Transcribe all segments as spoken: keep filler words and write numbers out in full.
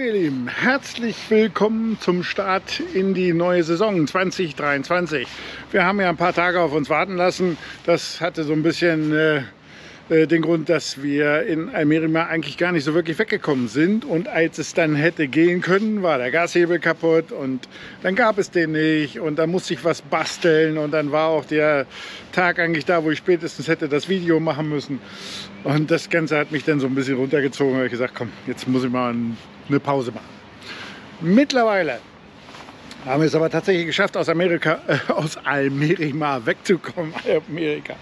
ihr Lieben, herzlich willkommen zum Start in die neue Saison zwanzig dreiundzwanzig. Wir haben ja ein paar Tage auf uns warten lassen. Das hatte so ein bisschen äh, den Grund, dass wir in Almerimar eigentlich gar nicht so wirklich weggekommen sind. Und als es dann hätte gehen können, war der Gashebel kaputt und dann gab es den nicht. Und dann musste ich was basteln und dann war auch der Tag eigentlich da, wo ich spätestens hätte das Video machen müssen. Und das Ganze hat mich dann so ein bisschen runtergezogen, weil ich gesagt, komm, jetzt muss ich mal eine Pause machen. Mittlerweile haben wir es aber tatsächlich geschafft, aus Amerika, äh, aus Almerimar wegzukommen, Amerika.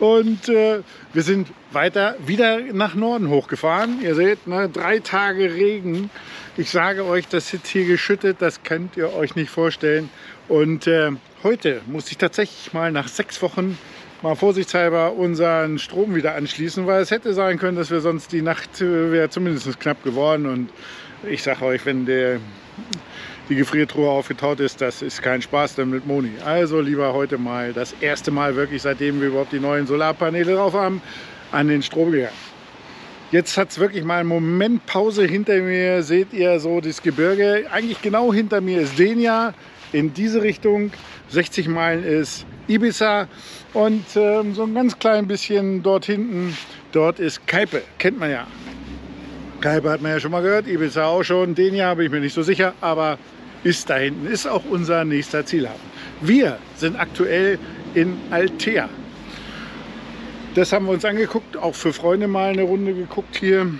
Und äh, wir sind weiter wieder nach Norden hochgefahren. Ihr seht, ne, drei Tage Regen. Ich sage euch, das jetzt hier geschüttet, das könnt ihr euch nicht vorstellen. Und äh, heute musste ich tatsächlich mal nach sechs Wochen mal vorsichtshalber unseren Strom wieder anschließen, weil es hätte sein können, dass wir sonst die Nacht wäre zumindest knapp geworden. Und ich sage euch, wenn der, die Gefriertruhe aufgetaut ist, das ist kein Spaß dann mit Moni. Also lieber heute mal das erste Mal wirklich, seitdem wir überhaupt die neuen Solarpaneele drauf haben, an den Strom gegangen. Jetzt hat es wirklich mal einen Moment Pause. Hinter mir seht ihr so das Gebirge. Eigentlich genau hinter mir ist Denia. In diese Richtung sechzig Meilen ist Ibiza und ähm, so ein ganz klein bisschen dort hinten, dort ist Calpe, kennt man ja. Calpe hat man ja schon mal gehört, Ibiza auch schon, Denia bin ich mir nicht so sicher, aber ist da hinten, ist auch unser nächster Zielhafen. Wir sind aktuell in Altea. Das haben wir uns angeguckt, auch für Freunde mal eine Runde geguckt hier.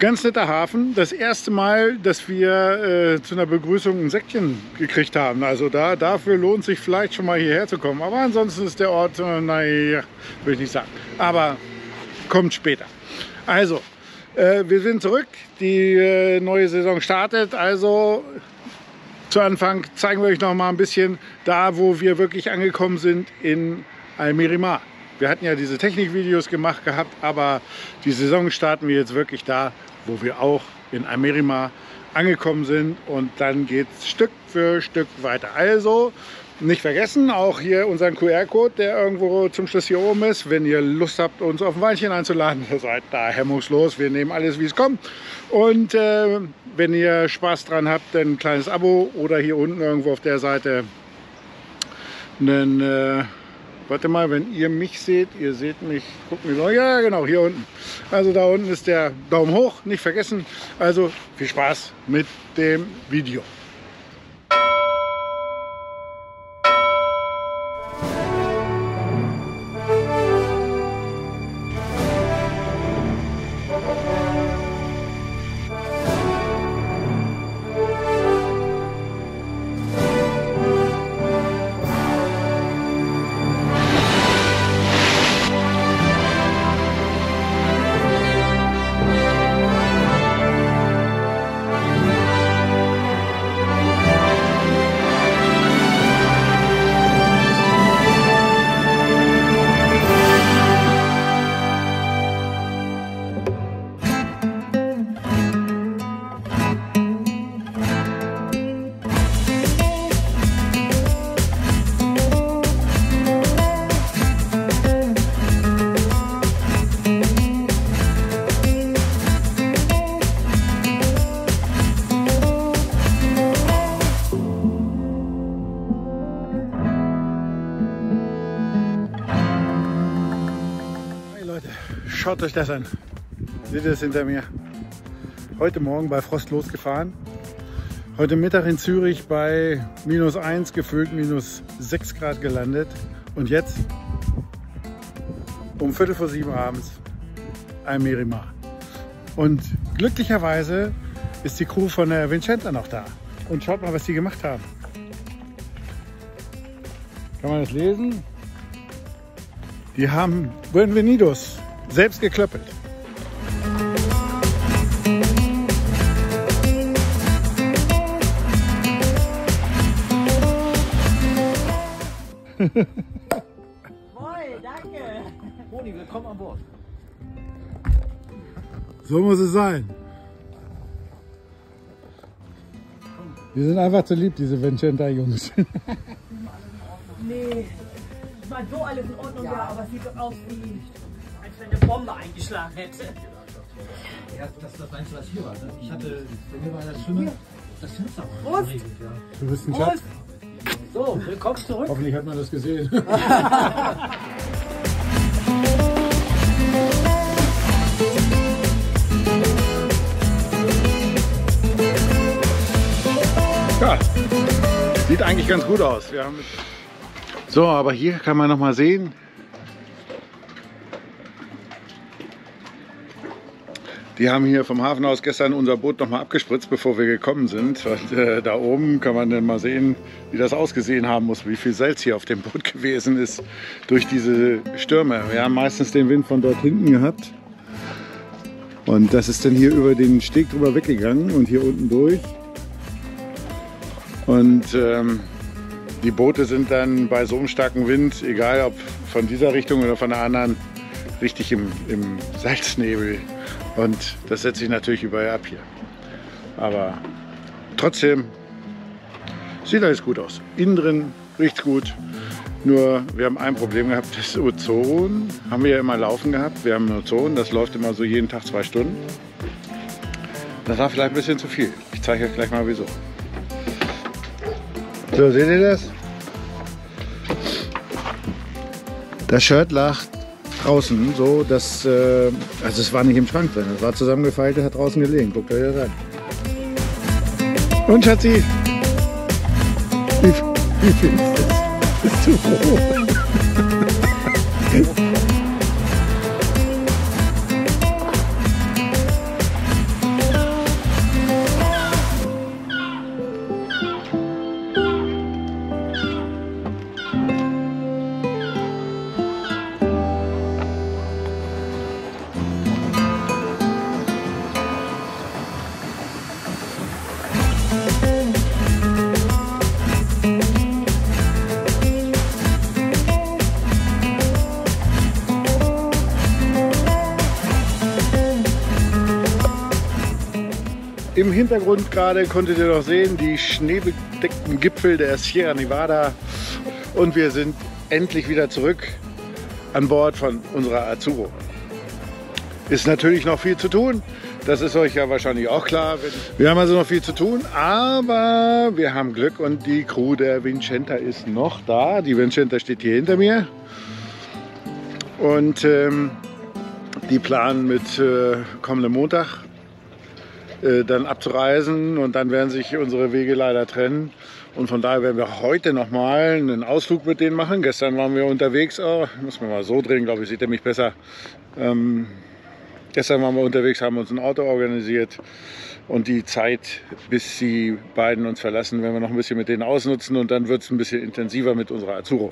Ganz netter Hafen. Das erste Mal, dass wir äh, zu einer Begrüßung ein Säckchen gekriegt haben. Also da, dafür lohnt sich vielleicht schon mal hierher zu kommen. Aber ansonsten ist der Ort, äh, naja, würde ich nicht sagen. Aber kommt später. Also, äh, wir sind zurück. Die äh, neue Saison startet. Also zu Anfang zeigen wir euch noch mal ein bisschen da, wo wir wirklich angekommen sind in Almerimar. Wir hatten ja diese Technikvideos gemacht gehabt, aber die Saison starten wir jetzt wirklich da, wo wir auch in Almerimar angekommen sind. Und dann geht es Stück für Stück weiter. Also nicht vergessen, auch hier unseren Q R-Code, der irgendwo zum Schluss hier oben ist. Wenn ihr Lust habt, uns auf ein Weinchen einzuladen, seid da hemmungslos. Wir nehmen alles, wie es kommt. Und äh, wenn ihr Spaß dran habt, dann ein kleines Abo oder hier unten irgendwo auf der Seite einen... Äh, Warte mal, wenn ihr mich seht, ihr seht mich, guckt mich noch, ja genau, hier unten. Also da unten ist der Daumen hoch, nicht vergessen. Also viel Spaß mit dem Video. Schaut euch das an. Seht ihr das hinter mir? Heute Morgen bei Frost losgefahren. Heute Mittag in Zürich bei minus eins, gefühlt minus sechs Grad gelandet. Und jetzt um Viertel vor sieben abends Almerimar. Und glücklicherweise ist die Crew von der Vicente noch da. Und schaut mal, was die gemacht haben. Kann man das lesen? Die haben Bienvenidos selbst geklöppelt. Moin, danke. Moni, willkommen an Bord. So muss es sein. Die sind einfach zu lieb, diese Vicente-Jungs. Nee, ich meine, so alles in Ordnung, ja, aber es sieht doch aus wie, wenn eine Bombe eingeschlagen hätte. Ja, das ist das Einzige, was hier war. Ich hatte, bei mir war das Schwimmen, das Fenster war nicht regelt, ja. Du bist ein Schatz. So, willkommen zurück. Hoffentlich hat man das gesehen. Ja, sieht eigentlich ganz gut aus. Wir haben... So, aber hier kann man noch mal sehen. Die haben hier vom Hafen aus gestern unser Boot nochmal abgespritzt, bevor wir gekommen sind. Und, äh, da oben kann man dann mal sehen, wie das ausgesehen haben muss, wie viel Salz hier auf dem Boot gewesen ist durch diese Stürme. Wir haben meistens den Wind von dort hinten gehabt. Und das ist dann hier über den Steg drüber weggegangen und hier unten durch. Und ähm, die Boote sind dann bei so einem starken Wind, egal ob von dieser Richtung oder von der anderen, richtig im, im Salznebel. Und das setzt sich natürlich überall ab hier. Aber trotzdem sieht alles gut aus. Innen drin riecht's gut. Nur wir haben ein Problem gehabt, das Ozon haben wir ja immer laufen gehabt. Wir haben Ozon, das läuft immer so jeden Tag zwei Stunden. Das war vielleicht ein bisschen zu viel. Ich zeige euch gleich mal wieso. So, seht ihr das? Das Shirt lacht. Draußen, so dass, äh, also es war nicht im Schrank drin, es war zusammengefeilt, es hat draußen gelegen. Guckt euch das an. Und Schatzi, wie, wie findest du das? Bist du froh? Im Hintergrund gerade konntet ihr noch sehen, die schneebedeckten Gipfel der Sierra Nevada. Und wir sind endlich wieder zurück an Bord von unserer Azzurro. Ist natürlich noch viel zu tun, das ist euch ja wahrscheinlich auch klar. Wir haben also noch viel zu tun, aber wir haben Glück und die Crew der Vicente ist noch da. Die Vicente steht hier hinter mir. Und ähm, die planen mit äh, kommenden Montag dann abzureisen und dann werden sich unsere Wege leider trennen. Und von daher werden wir heute nochmal einen Ausflug mit denen machen. Gestern waren wir unterwegs, oh, muss man mal so drehen, glaube ich, sieht er mich besser. Ähm, gestern waren wir unterwegs, haben uns ein Auto organisiert und die Zeit, bis die beiden uns verlassen, werden wir noch ein bisschen mit denen ausnutzen und dann wird es ein bisschen intensiver mit unserer Azzurro.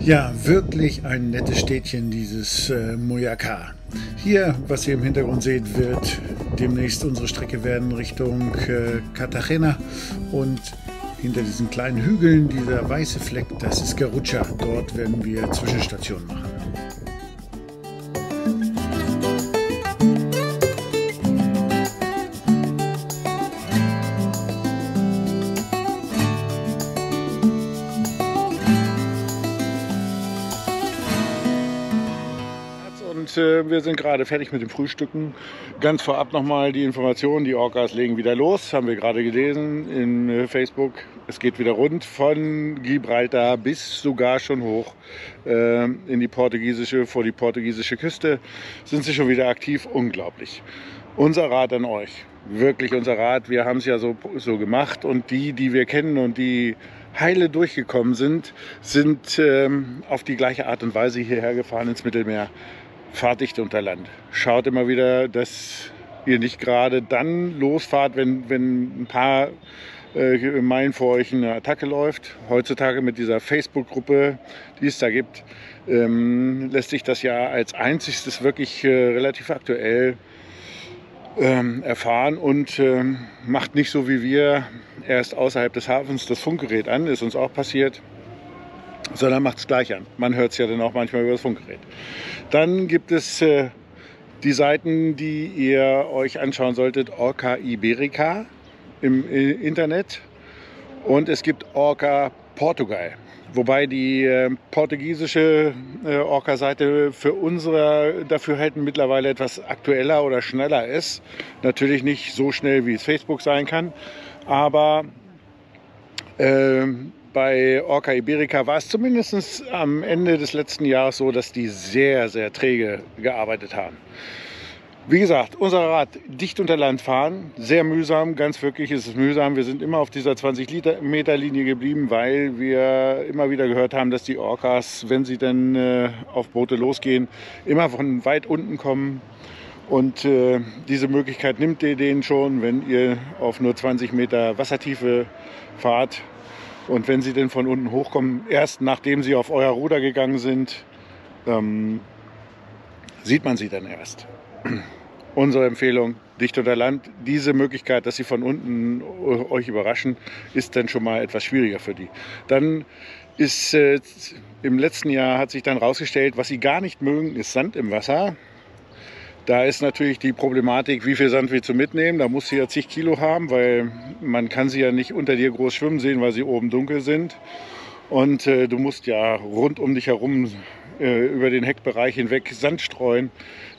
Ja, wirklich ein nettes Städtchen, dieses äh, Mojacar. Hier, was ihr im Hintergrund seht, wird demnächst unsere Strecke werden Richtung äh, Cartagena. Und hinter diesen kleinen Hügeln, dieser weiße Fleck, das ist Garrucha. Dort werden wir Zwischenstationen machen. Wir sind gerade fertig mit dem Frühstücken. Ganz vorab nochmal die Information, die Orcas legen wieder los, haben wir gerade gelesen in Facebook. Es geht wieder rund von Gibraltar bis sogar schon hoch äh, in die portugiesische, vor die portugiesische Küste. Sind sie schon wieder aktiv? Unglaublich. Unser Rat an euch, wirklich unser Rat, wir haben es ja so, so gemacht und die, die wir kennen und die heile durchgekommen sind, sind ähm, auf die gleiche Art und Weise hierher gefahren ins Mittelmeer. Fahrt dicht unter Land. Schaut immer wieder, dass ihr nicht gerade dann losfahrt, wenn, wenn ein paar äh, Meilen vor euch eine Attacke läuft. Heutzutage mit dieser Facebook-Gruppe, die es da gibt, ähm, lässt sich das ja als einziges wirklich äh, relativ aktuell ähm, erfahren und ähm, macht nicht so wie wir erst außerhalb des Hafens das Funkgerät an, ist uns auch passiert. Sondern macht es gleich an. Man hört es ja dann auch manchmal über das Funkgerät. Dann gibt es äh, die Seiten, die ihr euch anschauen solltet. Orca Iberica im äh, Internet und es gibt Orca Portugal. Wobei die äh, portugiesische äh, Orca-Seite für unser Dafürhalten mittlerweile etwas aktueller oder schneller ist. Natürlich nicht so schnell, wie es Facebook sein kann. Aber äh, bei Orca Iberica war es zumindest am Ende des letzten Jahres so, dass die sehr, sehr träge gearbeitet haben. Wie gesagt, unser Rat, dicht unter Land fahren, sehr mühsam, ganz wirklich ist es mühsam. Wir sind immer auf dieser zwanzig Meter Linie geblieben, weil wir immer wieder gehört haben, dass die Orcas, wenn sie dann äh, auf Boote losgehen, immer von weit unten kommen. Und äh, diese Möglichkeit nimmt ihr denen schon, wenn ihr auf nur zwanzig Meter Wassertiefe fahrt. Und wenn sie denn von unten hochkommen, erst nachdem sie auf euer Ruder gegangen sind, ähm, sieht man sie dann erst. Unsere Empfehlung, dicht unter Land, diese Möglichkeit, dass sie von unten euch überraschen, ist dann schon mal etwas schwieriger für die. Dann ist äh, im letzten Jahr hat sich dann rausgestellt, was sie gar nicht mögen, ist Sand im Wasser. Da ist natürlich die Problematik, wie viel Sand wir zu mitnehmen. Da muss sie ja zig Kilo haben, weil man kann sie ja nicht unter dir groß schwimmen sehen, weil sie oben dunkel sind. Und äh, du musst ja rund um dich herum äh, über den Heckbereich hinweg Sand streuen,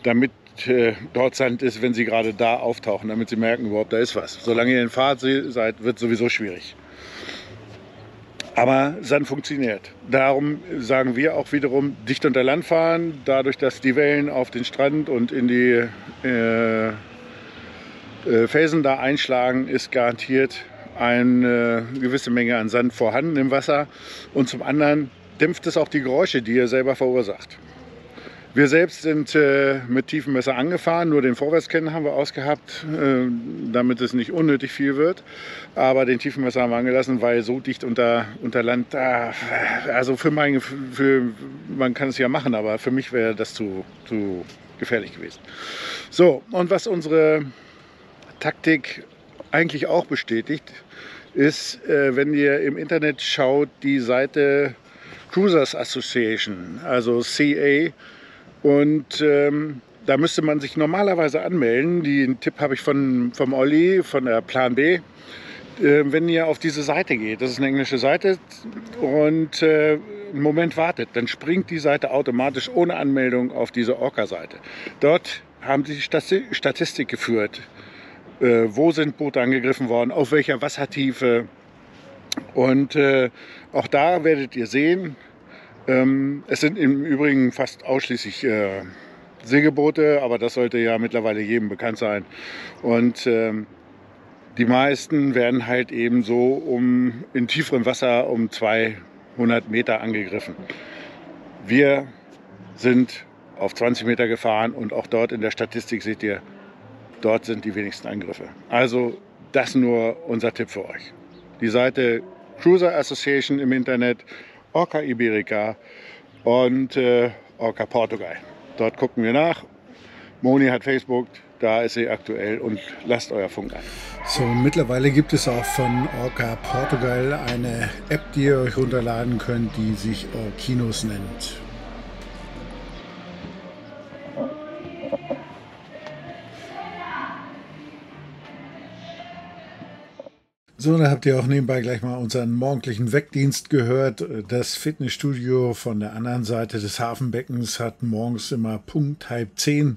damit äh, dort Sand ist, wenn sie gerade da auftauchen, damit sie merken, überhaupt da ist was. Solange ihr in Fahrt seid, wird sowieso schwierig. Aber Sand funktioniert. Darum sagen wir auch wiederum, dicht unter Land fahren, dadurch, dass die Wellen auf den Strand und in die äh, äh, Felsen da einschlagen, ist garantiert eine gewisse Menge an Sand vorhanden im Wasser. Und zum anderen dämpft es auch die Geräusche, die ihr selber verursacht. Wir selbst sind äh, mit tiefem Messer angefahren, nur den Vorwärtskennen haben wir ausgehabt, äh, damit es nicht unnötig viel wird. Aber den tiefen Messer haben wir angelassen, weil so dicht unter, unter Land, ah, also für mein Gefühl, man kann es ja machen, aber für mich wäre das zu, zu gefährlich gewesen. So, und was unsere Taktik eigentlich auch bestätigt, ist, äh, wenn ihr im Internet schaut, die Seite Cruisers Association, also C A. Und ähm, da müsste man sich normalerweise anmelden. Den Tipp habe ich von, vom Olli, von der Plan B. Äh, wenn ihr auf diese Seite geht, das ist eine englische Seite, und äh, einen Moment wartet, dann springt die Seite automatisch ohne Anmeldung auf diese Orca-Seite. Dort haben sie Statistik geführt. Äh, wo sind Boote angegriffen worden, auf welcher Wassertiefe. Und äh, auch da werdet ihr sehen, Ähm, es sind im Übrigen fast ausschließlich äh, Segelboote, aber das sollte ja mittlerweile jedem bekannt sein. Und ähm, die meisten werden halt eben so um, in tieferem Wasser um zweihundert Meter angegriffen. Wir sind auf zwanzig Meter gefahren und auch dort in der Statistik seht ihr, dort sind die wenigsten Angriffe. Also das nur unser Tipp für euch. Die Seite Cruiser Association im Internet. Orca Iberica und äh, Orca Portugal. Dort gucken wir nach. Moni hat Facebook, da ist sie aktuell und lasst euer Funk an. So, mittlerweile gibt es auch von Orca Portugal eine App, die ihr euch runterladen könnt, die sich Orkinos nennt. So, da habt ihr auch nebenbei gleich mal unseren morgendlichen Weckdienst gehört. Das Fitnessstudio von der anderen Seite des Hafenbeckens hat morgens immer Punkt halb zehn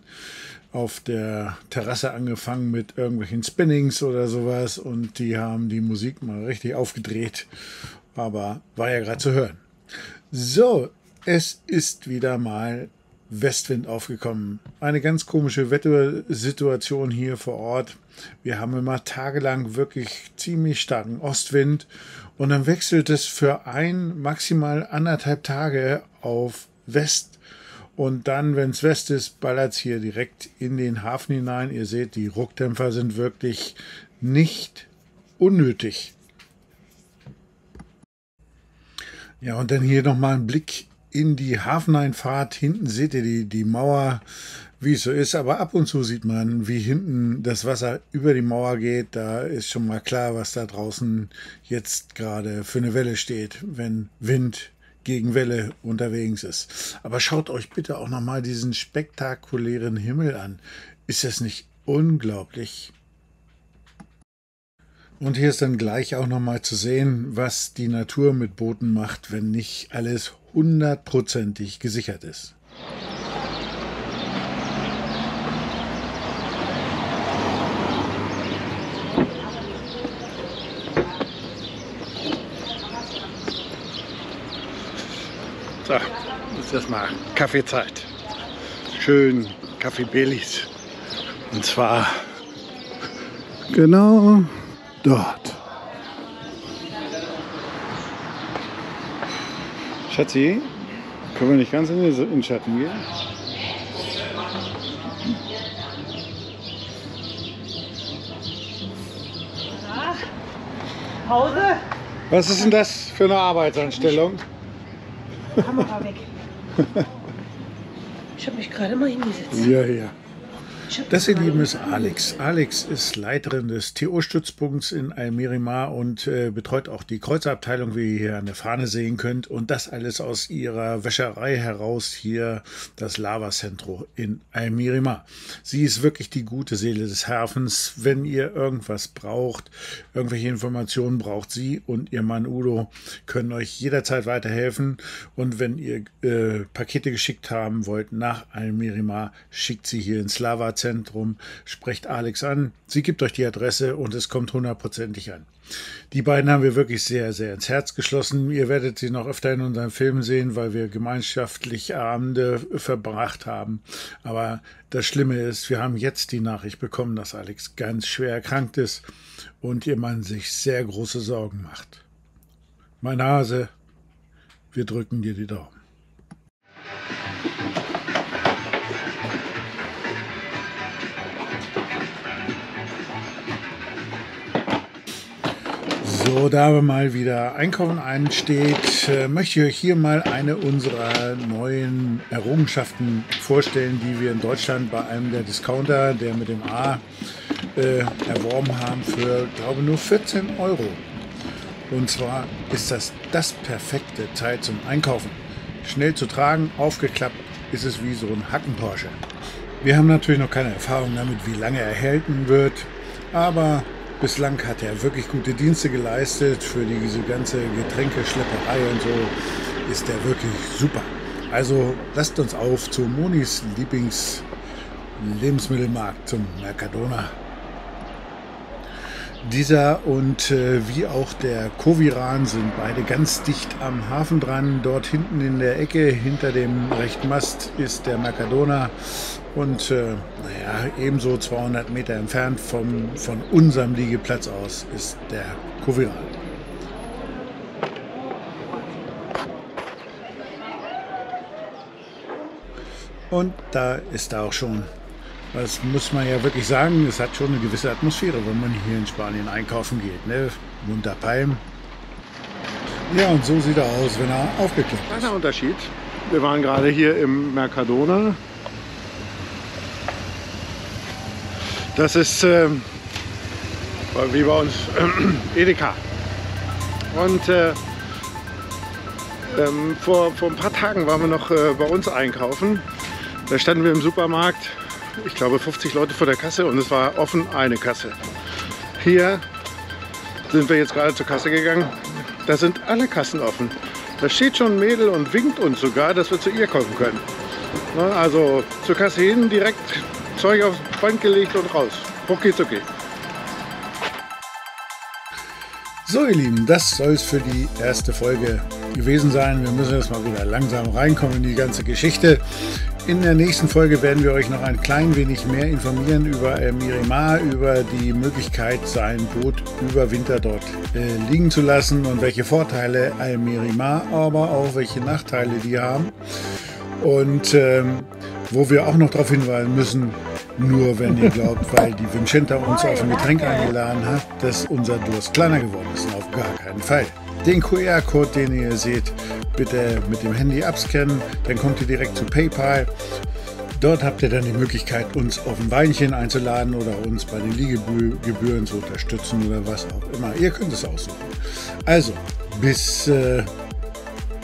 auf der Terrasse angefangen mit irgendwelchen Spinnings oder sowas. Und die haben die Musik mal richtig aufgedreht, aber war ja gerade zu hören. So, es ist wieder mal Westwind aufgekommen. Eine ganz komische Wettersituation hier vor Ort. Wir haben immer tagelang wirklich ziemlich starken Ostwind und dann wechselt es für ein, maximal anderthalb Tage auf West und dann, wenn es West ist, ballert es hier direkt in den Hafen hinein. Ihr seht, die Ruckdämpfer sind wirklich nicht unnötig. Ja, und dann hier nochmal ein Blick in die Hafeneinfahrt. Hinten seht ihr die, die Mauer, wie es so ist, aber ab und zu sieht man, wie hinten das Wasser über die Mauer geht. Da ist schon mal klar, was da draußen jetzt gerade für eine Welle steht, wenn Wind gegen Welle unterwegs ist. Aber schaut euch bitte auch nochmal diesen spektakulären Himmel an. Ist das nicht unglaublich? Und hier ist dann gleich auch nochmal zu sehen, was die Natur mit Booten macht, wenn nicht alles hundertprozentig gesichert ist. So, jetzt erstmal Kaffeezeit. Schön Kaffee Baileys. Und zwar genau dort. Schatzi, können wir nicht ganz in den Schatten gehen? Na, Pause? Was ist denn das für eine Arbeitsanstellung? Kamera weg. Ich habe mich gerade mal hingesetzt. Ja, ja. Das, ihr Lieben, ist Alex. Alex ist Leiterin des T O-Stützpunkts in Almerimar und äh, betreut auch die Kreuzerabteilung, wie ihr hier an der Fahne sehen könnt. Und das alles aus ihrer Wäscherei heraus, hier das Lava Centro in Almerimar. Sie ist wirklich die gute Seele des Hafens. Wenn ihr irgendwas braucht, irgendwelche Informationen braucht, sie und ihr Mann Udo können euch jederzeit weiterhelfen. Und wenn ihr äh, Pakete geschickt haben wollt nach Almerimar, schickt sie hier ins Lava Zentrum, sprecht Alex an, sie gibt euch die Adresse und es kommt hundertprozentig an. Die beiden haben wir wirklich sehr, sehr ins Herz geschlossen. Ihr werdet sie noch öfter in unseren Filmen sehen, weil wir gemeinschaftlich Abende verbracht haben. Aber das Schlimme ist, wir haben jetzt die Nachricht bekommen, dass Alex ganz schwer erkrankt ist und ihr Mann sich sehr große Sorgen macht. Mein Hase, wir drücken dir die Daumen. So, da mal wieder Einkaufen einsteht, möchte ich euch hier mal eine unserer neuen Errungenschaften vorstellen, die wir in Deutschland bei einem der Discounter, der mit dem A, äh, erworben haben für, glaube nur vierzehn Euro. Und zwar ist das das perfekte Teil zum Einkaufen. Schnell zu tragen, aufgeklappt, ist es wie so ein Hacken-Porsche. Wir haben natürlich noch keine Erfahrung damit, wie lange er halten wird, aber bislang hat er wirklich gute Dienste geleistet. Für diese ganze Getränkeschlepperei und so ist er wirklich super. Also lasst uns auf zu Monis Lieblings-Lebensmittelmarkt, zum Mercadona. Dieser und äh, wie auch der Koviran sind beide ganz dicht am Hafen dran. Dort hinten in der Ecke, hinter dem rechten Mast, ist der Mercadona. Und äh, naja, ebenso zweihundert Meter entfernt vom, von unserem Liegeplatz aus ist der Koviran. Und da ist er auch schon. Das muss man ja wirklich sagen, es hat schon eine gewisse Atmosphäre, wenn man hier in Spanien einkaufen geht, ne? Munter Palm. Ja, und so sieht er aus, wenn er aufgeklappt ist. Kleiner Unterschied. Wir waren gerade hier im Mercadona. Das ist äh, wie bei uns äh, Edeka. Und äh, ähm, vor, vor ein paar Tagen waren wir noch äh, bei uns einkaufen. Da standen wir im Supermarkt, ich glaube fünfzig Leute vor der Kasse, und es war offen eine Kasse. Hier sind wir jetzt gerade zur Kasse gegangen. Da sind alle Kassen offen. Da steht schon ein Mädel und winkt uns sogar, dass wir zu ihr kaufen können. Also zur Kasse hin, direkt Zeug aufs Band gelegt und raus. Okay, ist okay. So ihr Lieben, das soll es für die erste Folge gewesen sein. Wir müssen jetzt mal wieder langsam reinkommen in die ganze Geschichte. In der nächsten Folge werden wir euch noch ein klein wenig mehr informieren über Almerimar, über die Möglichkeit, sein Boot über Winter dort äh, liegen zu lassen und welche Vorteile Almerimar, aber auch welche Nachteile die haben. Und ähm, wo wir auch noch darauf hinweisen müssen, nur wenn ihr glaubt, weil die Vicente uns auf ein Getränk eingeladen hat, dass unser Durst kleiner geworden ist. Auf gar keinen Fall. Den Q R-Code, den ihr seht, bitte mit dem Handy abscannen, dann kommt ihr direkt zu PayPal. Dort habt ihr dann die Möglichkeit, uns auf ein Weinchen einzuladen oder uns bei den Liegegebühren zu unterstützen oder was auch immer. Ihr könnt es aussuchen. Also, bis, äh,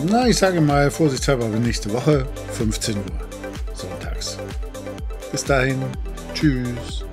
na ich sage mal vorsichtshalber, nächste Woche, fünfzehn Uhr, sonntags. Bis dahin, tschüss.